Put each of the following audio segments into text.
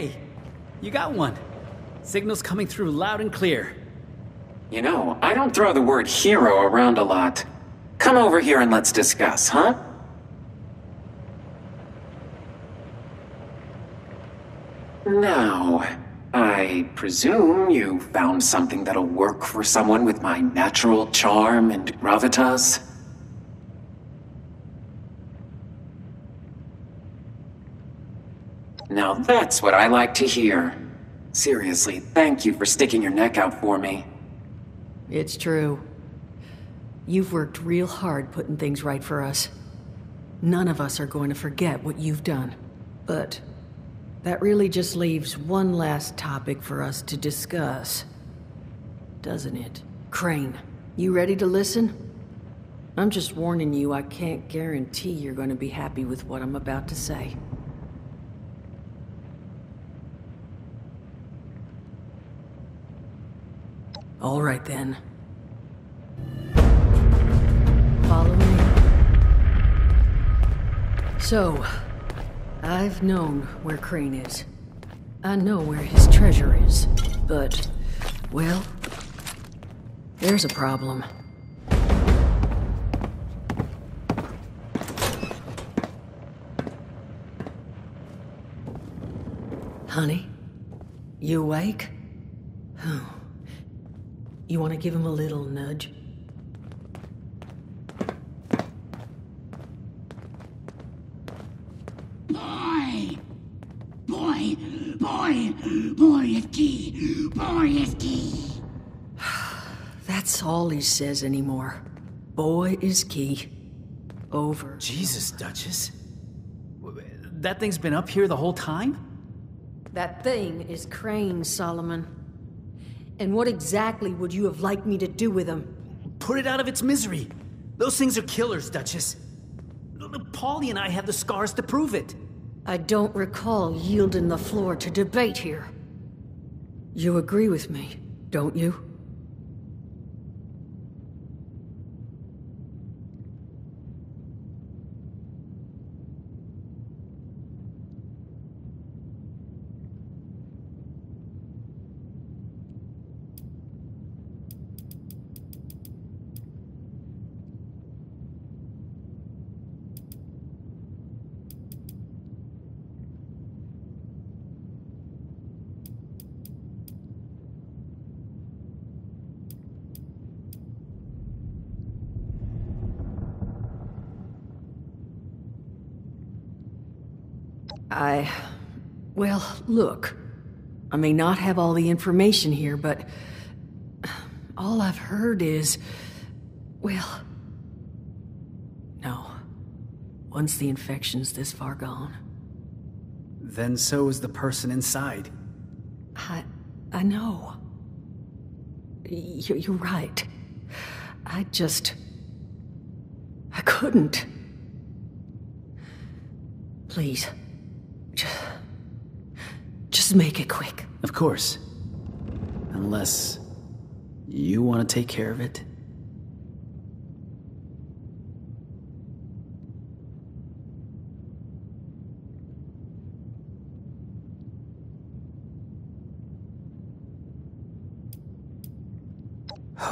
Hey, you got one. Signal's coming through loud and clear. You know, I don't throw the word hero around a lot. Come over here and let's discuss, huh? Now, I presume you found something that'll work for someone with my natural charm and gravitas? Now that's what I like to hear. Seriously, thank you for sticking your neck out for me. It's true. You've worked real hard putting things right for us. None of us are going to forget what you've done. But that really just leaves one last topic for us to discuss, doesn't it? Crane, you ready to listen? I'm just warning you, I can't guarantee you're going to be happy with what I'm about to say. All right, then. Follow me. So, I've known where Crane is. I know where his treasure is. But, well, there's a problem. Honey, you awake? You want to give him a little nudge? Boy is key. That's all he says anymore. Boy is key. Over. Jesus, Duchess. That thing's been up here the whole time? That thing is Crane, Solomon. And what exactly would you have liked me to do with him? Put it out of its misery. Those things are killers, Duchess. Polly and I have the scars to prove it. I don't recall yielding the floor to debate here. You agree with me, don't you? Well, look, I may not have all the information here, but all I've heard is, well, no. Once the infection's this far gone. Then so is the person inside. I know. You're right. I couldn't. Please. Just make it quick. Of course. Unless you want to take care of it.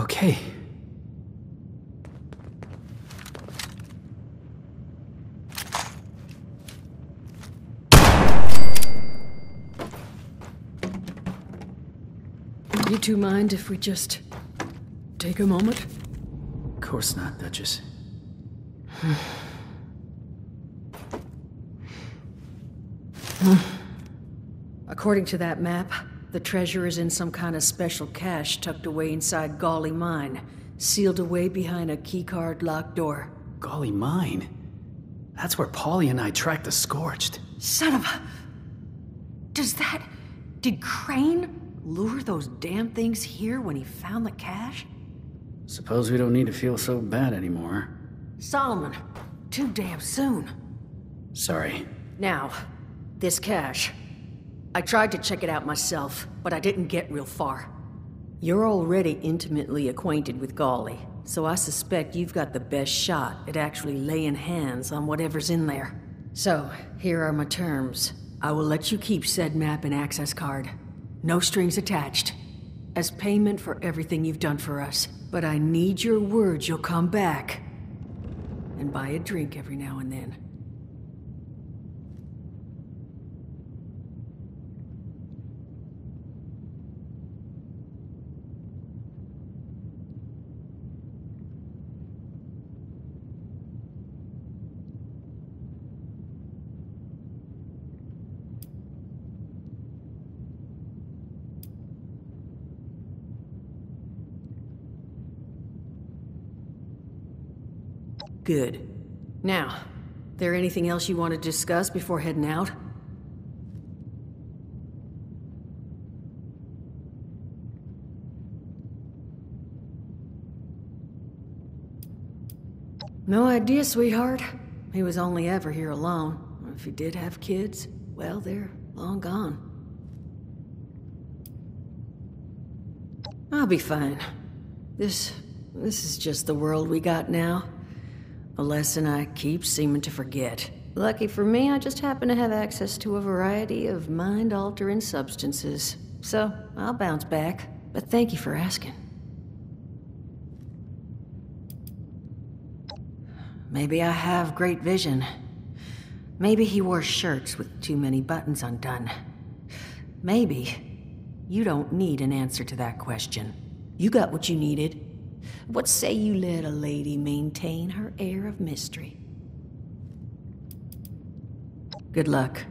Okay. Do you mind if we just take a moment? Of course not, Duchess. According to that map, the treasure is in some kind of special cache tucked away inside Gauley Mine, sealed away behind a keycard locked door. Gauley Mine? That's where Polly and I tracked the Scorched. Son of a... Did Crane lure those damn things here when he found the cache? Suppose we don't need to feel so bad anymore. Solomon, too damn soon. Sorry. Now, this cache. I tried to check it out myself, but I didn't get real far. You're already intimately acquainted with Gauley, so I suspect you've got the best shot at actually laying hands on whatever's in there. So, here are my terms. I will let you keep said map and access card. No strings attached. As payment for everything you've done for us. But I need your word you'll come back. And buy a drink every now and then. Good. Now, there anything else you want to discuss before heading out? No idea, sweetheart. He was only ever here alone. If he did have kids, well, they're long gone. I'll be fine. This is just the world we got now. A lesson I keep seeming to forget. Lucky for me, I just happen to have access to a variety of mind-altering substances. So, I'll bounce back. But thank you for asking. Maybe I have great vision. Maybe he wore shirts with too many buttons undone. Maybe you don't need an answer to that question. You got what you needed. What say you let a lady maintain her air of mystery? Good luck.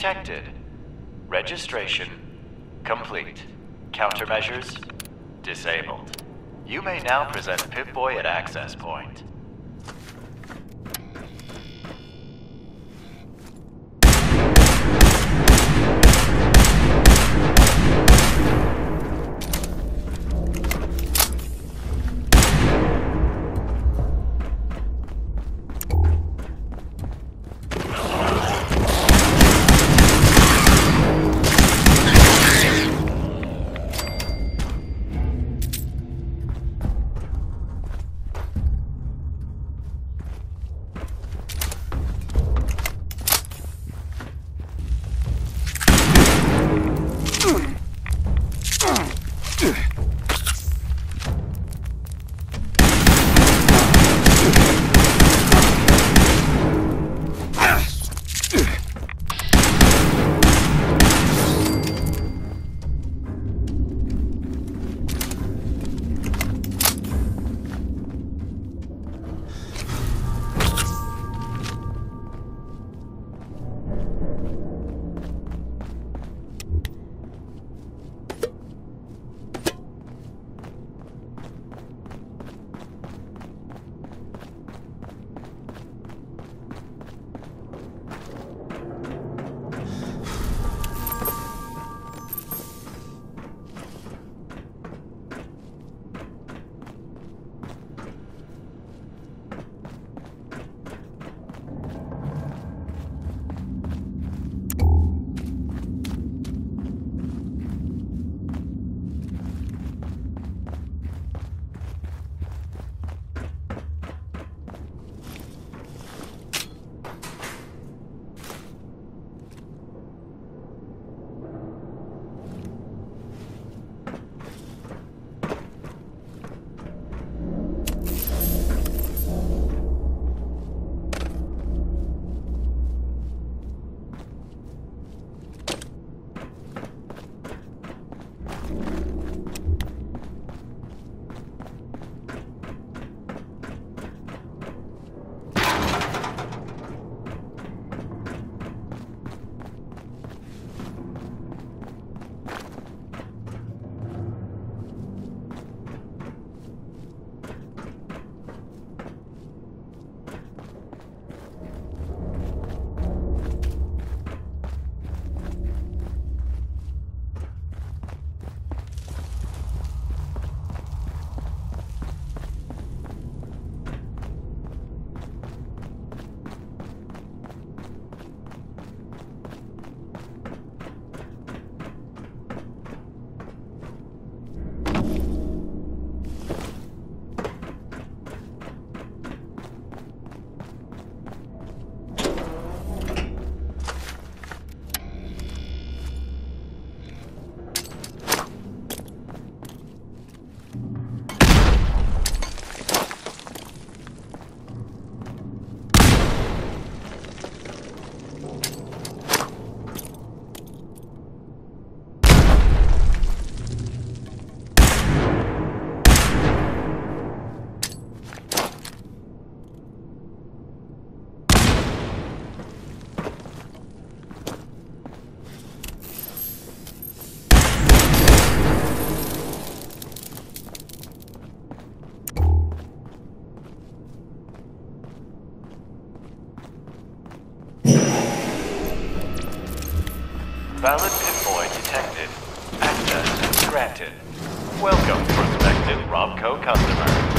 detected. Registration complete. Countermeasures disabled. You may now present Pip-Boy at access point. Valid Pip-Boy detected. Access granted. Welcome, prospective Robco customer.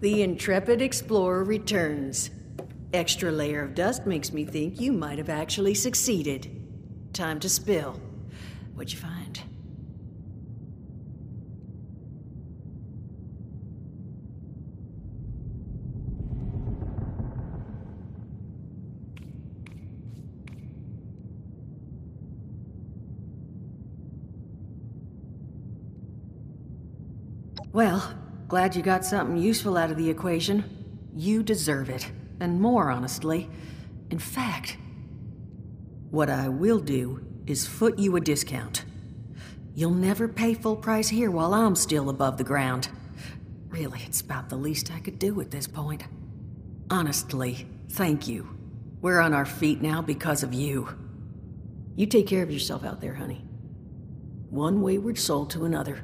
The intrepid explorer returns. Extra layer of dust makes me think you might have actually succeeded. Time to spill. What'd you find? Well, glad you got something useful out of the equation. You deserve it. And more, honestly. In fact, what I will do is foot you a discount. You'll never pay full price here while I'm still above the ground. Really, it's about the least I could do at this point. Honestly, thank you. We're on our feet now because of you. You take care of yourself out there, honey. One wayward soul to another.